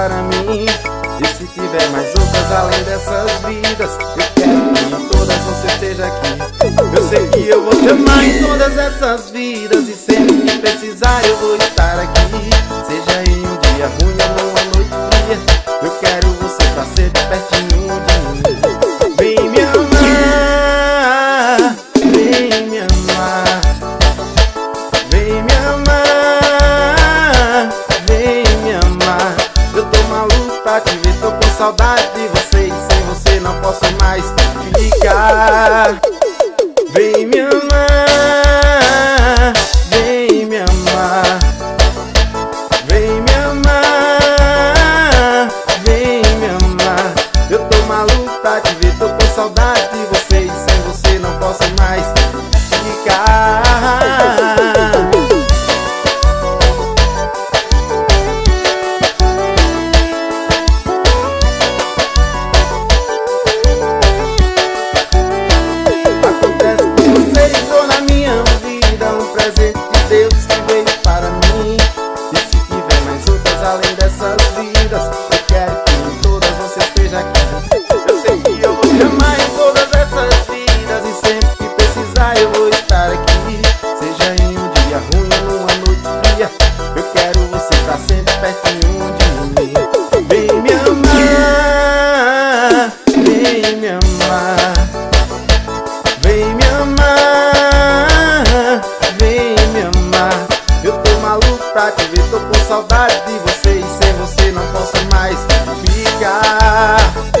para mim. E se tiver mais outras além dessas vidas, eu quero que em todas você esteja aqui. Eu sei que eu vou te amar em todas essas vidas, e sempre que precisar eu vou estar aqui. Seja em um dia ruim ou uma noite fria, eu quero você pra sempre pertinho de mim. Saudade de você, e sem você não posso mais te ligar. Vem me amar, vem me amar, vem me amar, vem me amar. Eu tô maluco pra te ver, tô com saudade de você, e sem você não posso mais te ligar. Tô com saudade de você, e sem você não posso mais ficar.